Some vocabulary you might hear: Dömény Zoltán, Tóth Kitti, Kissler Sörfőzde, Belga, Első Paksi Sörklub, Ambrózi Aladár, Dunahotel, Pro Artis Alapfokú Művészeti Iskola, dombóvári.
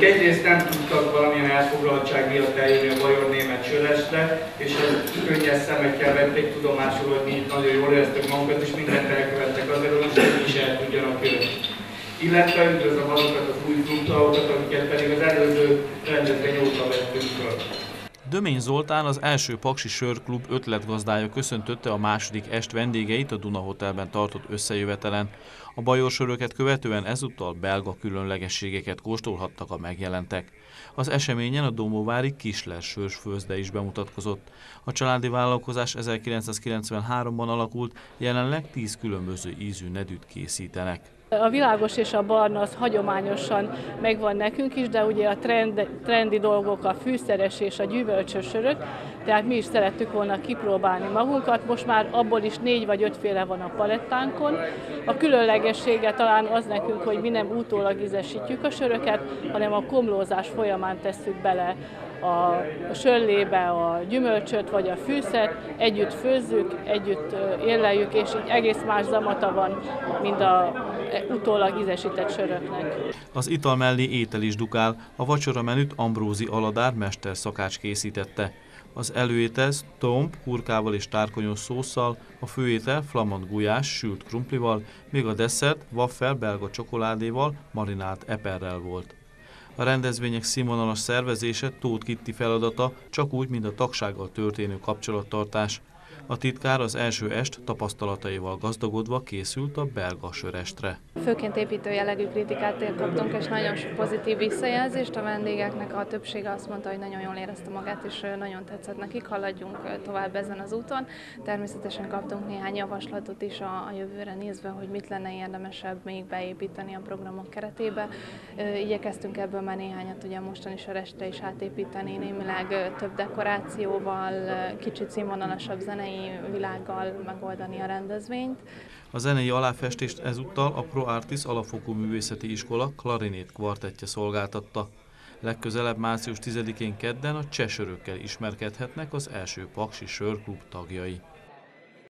akik egyrészt nem tudtak valamilyen elfoglaltság miatt eljönni a Bajor-német Sörlestre, és ezt könnyes szemekkel vették tudomásul, hogy mi itt nagyon jól éreztük magunkat, és mindent elkövettek azért, hogy ők is el tudjanak jönni. Illetve üdvözlöm azokat az új klubtagokat, akiket pedig az előző rendezvény óta vettünk föl. Dömény Zoltán, az Első Paksi Sörklub ötletgazdája köszöntötte a második est vendégeit a Dunahotelben tartott összejövetelen. A bajorsöröket követően ezúttal belga különlegességeket kóstolhattak a megjelentek. Az eseményen a domovári Kissler Sörfőzde is bemutatkozott. A családi vállalkozás 1993-ban alakult, jelenleg 10 különböző ízű nedűt készítenek. A világos és a barna az hagyományosan megvan nekünk is, de ugye a trendi dolgok, a fűszeres és a gyümölcsös sörök, tehát mi is szerettük volna kipróbálni magunkat. Most már abból is 4 vagy 5 féle van a palettánkon. A különlegessége talán az nekünk, hogy mi nem utólag ízesítjük a söröket, hanem a komlózás folyamán tesszük bele a sörlébe a gyümölcsöt vagy a fűszert, együtt főzzük, együtt érleljük, és így egész más zamata van, mint a utólag ízesített söröknek. Az ital mellé étel is dukál, a vacsora menüt Ambrózi Aladár mesterszakács készítette. Az előétel tomb, hurkával és tárkonyos szószal, a főétel flamand gulyás, sült krumplival, még a desszert waffel belga csokoládéval, marinált eperrel volt. A rendezvények színvonalas szervezése Tóth Kitti feladata, csak úgy, mint a tagsággal történő kapcsolattartás. A titkár az első est tapasztalataival gazdagodva készült a belga sörestre. Főként építő jellegű kritikát kaptunk, és nagyon sok pozitív visszajelzést. A vendégeknek a többsége azt mondta, hogy nagyon jól érezte magát, és nagyon tetszett nekik, haladjunk tovább ezen az úton. Természetesen kaptunk néhány javaslatot is a jövőre nézve, hogy mit lenne érdemesebb még beépíteni a programok keretébe. Igyekeztünk ebből már néhányat ugye a mostani sörestre is átépíteni, némileg több dekorációval, kicsit színvonalasabb zenei világgal megoldani a rendezvényt. A zenei aláfestést ezúttal a Pro Artis Alapfokú Művészeti Iskola klarinét kvartettje szolgáltatta. Legközelebb március 10-én kedden a cseh sörökkel ismerkedhetnek az Első Paksi Sörklub tagjai.